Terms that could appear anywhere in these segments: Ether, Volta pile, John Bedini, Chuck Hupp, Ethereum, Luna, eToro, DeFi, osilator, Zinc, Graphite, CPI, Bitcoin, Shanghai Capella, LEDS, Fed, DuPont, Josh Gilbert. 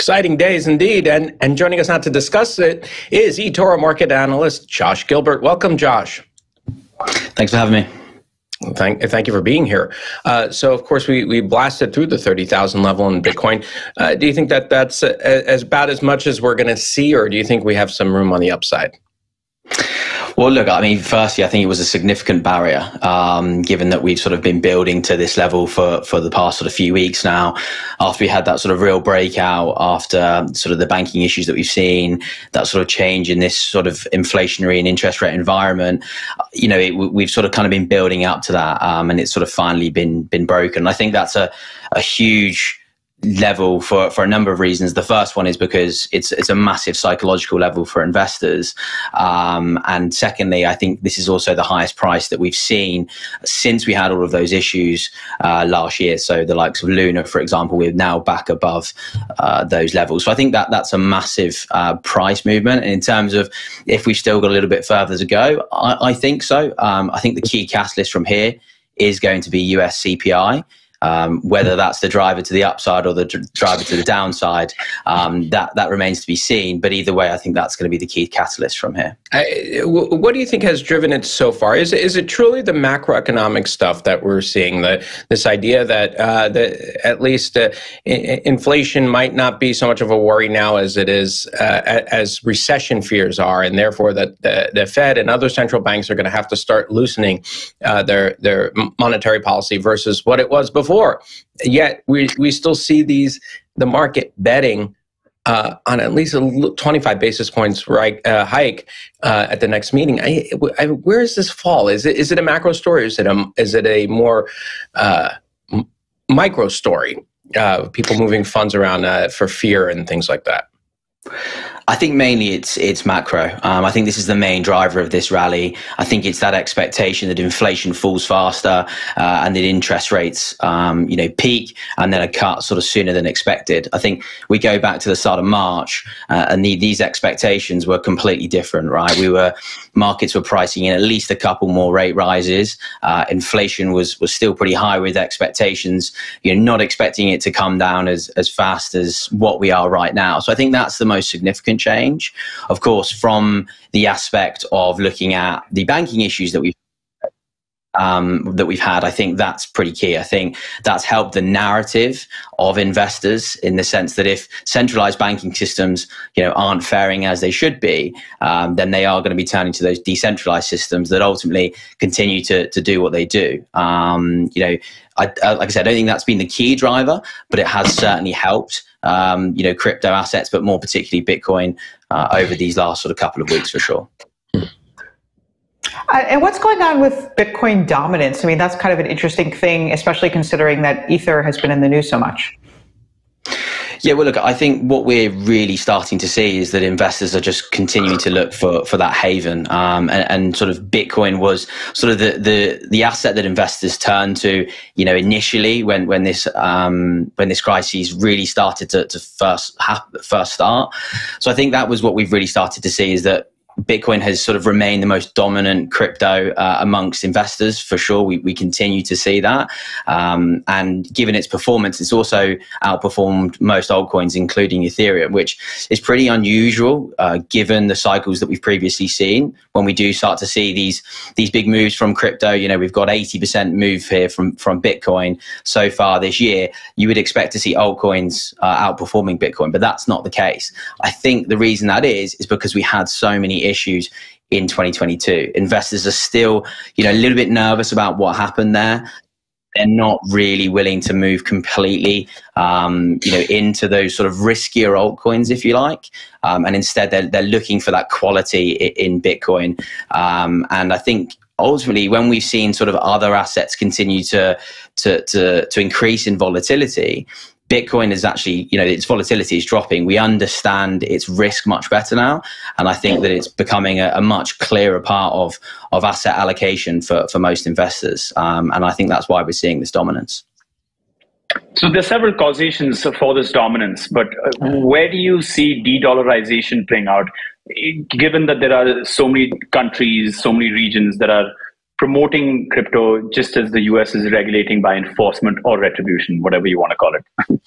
Exciting days indeed, and joining us now to discuss it is eToro market analyst Josh Gilbert. Welcome, Josh. Thanks for having me. Thank you for being here. So, of course, we blasted through the 30,000 level in Bitcoin. Do you think that that's as about as much as we're going to see, or do you think we have some room on the upside? Well, look, I mean, firstly, I think it was a significant barrier, given that we've sort of been building to this level for the past sort of few weeks now, after we had that sort of real breakout, after sort of the banking issues that we've seen, that sort of change in this sort of inflationary and interest rate environment. You know, we've sort of kind of been building up to that, and it's sort of finally been broken. I think that's a huge level for a number of reasons. The first one is because it's a massive psychological level for investors, and secondly, I think this is also the highest price that we've seen since we had all of those issues last year. So the likes of Luna, for example, we're now back above those levels. So I think that's a massive price movement. And in terms of if we've still got a little bit further to go, I think so. I think the key catalyst from here is going to be US CPI. Whether that's the driver to the upside or the driver to the downside, that remains to be seen. But either way, I think that's going to be the key catalyst from here. What do you think has driven it so far? Is it truly the macroeconomic stuff that we're seeing, this idea that at least inflation might not be so much of a worry now as it is as recession fears are, and therefore that the Fed and other central banks are going to have to start loosening their monetary policy versus what it was before? Yet we still see the market betting on at least a 25 basis points hike at the next meeting. Where is this fall? Is it a macro story? Is it a more micro story? People moving funds around for fear and things like that. I think mainly it's macro. I think this is the main driver of this rally. I think it's that expectation that inflation falls faster and that interest rates peak and then are cut sort of sooner than expected. I think we go back to the start of March and these expectations were completely different, right? Markets were pricing in at least a couple more rate rises. Inflation was still pretty high with expectations. You're not expecting it to come down as fast as what we are right now. So I think that's the most significant change, of course, from the aspect of looking at the banking issues that we've had. I think that's pretty key. I think that's helped the narrative of investors in the sense that if centralized banking systems, aren't faring as they should be, then they are going to be turning to those decentralized systems that ultimately continue to do what they do. Like I said, I don't think that's been the key driver, but it has certainly helped crypto assets, but more particularly Bitcoin over these last sort of couple of weeks for sure. And what's going on with Bitcoin dominance? I mean, that's kind of an interesting thing, especially considering that Ether has been in the news so much. Yeah, well, look, I think what we're really starting to see is that investors are just continuing to look for that haven. And sort of Bitcoin was sort of the asset that investors turned to, initially when this crisis really started to first start. So I think that was what we've really started to see, is that Bitcoin has sort of remained the most dominant crypto amongst investors for sure. We continue to see that. And given its performance, it's also outperformed most altcoins, including Ethereum, which is pretty unusual given the cycles that we've previously seen. When we do start to see these big moves from crypto, we've got 80% move here from Bitcoin so far this year. You would expect to see altcoins outperforming Bitcoin, but that's not the case. I think the reason that is because we had so many issues in 2022. Investors are still, a little bit nervous about what happened there. They're not really willing to move completely, into those sort of riskier altcoins, if you like. And instead, they're looking for that quality in Bitcoin. And I think ultimately, when we've seen sort of other assets continue to increase in volatility, Bitcoin is actually, its volatility is dropping. We understand its risk much better now. And I think that it's becoming a much clearer part of asset allocation for most investors. And I think that's why we're seeing this dominance. So there's several causations for this dominance, but where do you see de-dollarization playing out? Given that there are so many countries, so many regions that are promoting crypto, just as the US is regulating by enforcement or retribution, whatever you want to call it.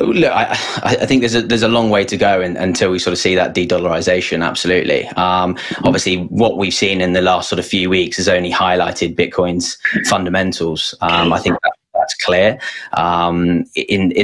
Look, I think there's a long way to go until we sort of see that de-dollarization. Absolutely. Obviously, what we've seen in the last sort of few weeks has only highlighted Bitcoin's fundamentals. I think that's clear, in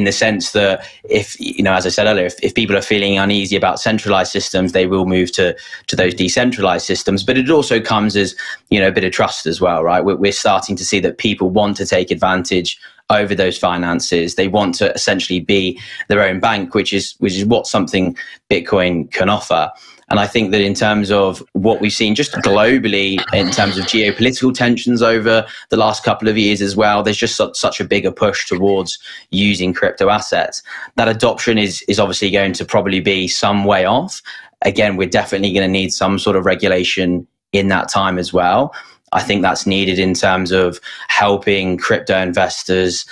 the sense that if, as I said earlier, if people are feeling uneasy about centralized systems, they will move to those decentralized systems. But it also comes as, a bit of trust as well, right? We're starting to see that people want to take advantage over those finances. They want to essentially be their own bank, which is what something Bitcoin can offer. And I think that in terms of what we've seen just globally, in terms of geopolitical tensions over the last couple of years as well, there's just such a bigger push towards using crypto assets. That adoption is obviously going to probably be some way off. Again, we're definitely going to need some sort of regulation in that time as well. I think that's needed in terms of helping crypto investors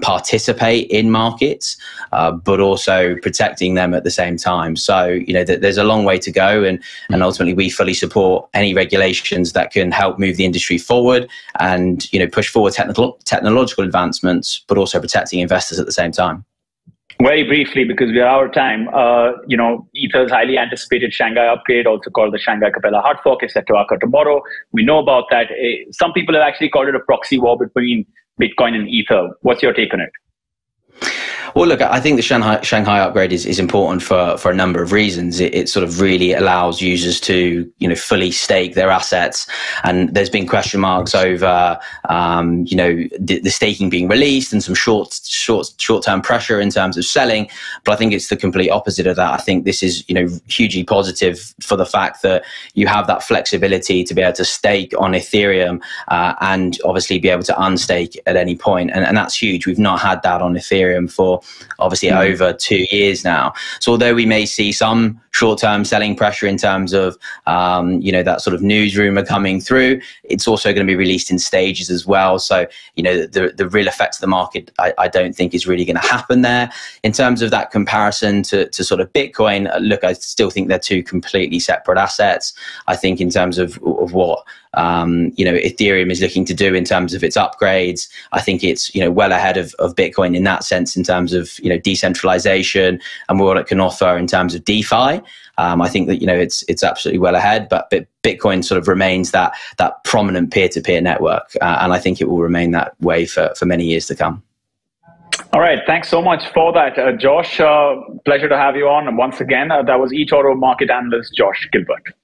participate in markets, but also protecting them at the same time. So, there's a long way to go. And ultimately, we fully support any regulations that can help move the industry forward and, push forward technological advancements, but also protecting investors at the same time. Very briefly, because we are out of time, Ether's highly anticipated Shanghai upgrade, also called the Shanghai Capella hard fork, is set to occur tomorrow. We know about that. Some people have actually called it a proxy war between Bitcoin and Ether. What's your take on it? Well, look, I think the Shanghai upgrade is important for a number of reasons. It sort of really allows users to, fully stake their assets. And there's been question marks over, the staking being released and some short-term pressure in terms of selling. But I think it's the complete opposite of that. I think this is, hugely positive for the fact that you have that flexibility to be able to stake on Ethereum and obviously be able to unstake at any point. And that's huge. We've not had that on Ethereum for obviously over 2 years now. So although we may see some short-term selling pressure in terms of, that sort of news rumor coming through, it's also going to be released in stages as well. So, the real effects of the market, I don't think is really going to happen there. In terms of that comparison to sort of Bitcoin, look, I still think they're two completely separate assets. I think in terms of what, Ethereum is looking to do in terms of its upgrades, I think it's, well ahead of Bitcoin in that sense, in terms of, decentralization and what it can offer in terms of DeFi. I think that, it's absolutely well ahead, but Bitcoin sort of remains that prominent peer-to-peer network. And I think it will remain that way for many years to come. All right. Thanks so much for that, Josh. Pleasure to have you on. And once again, that was eToro market analyst Josh Gilbert.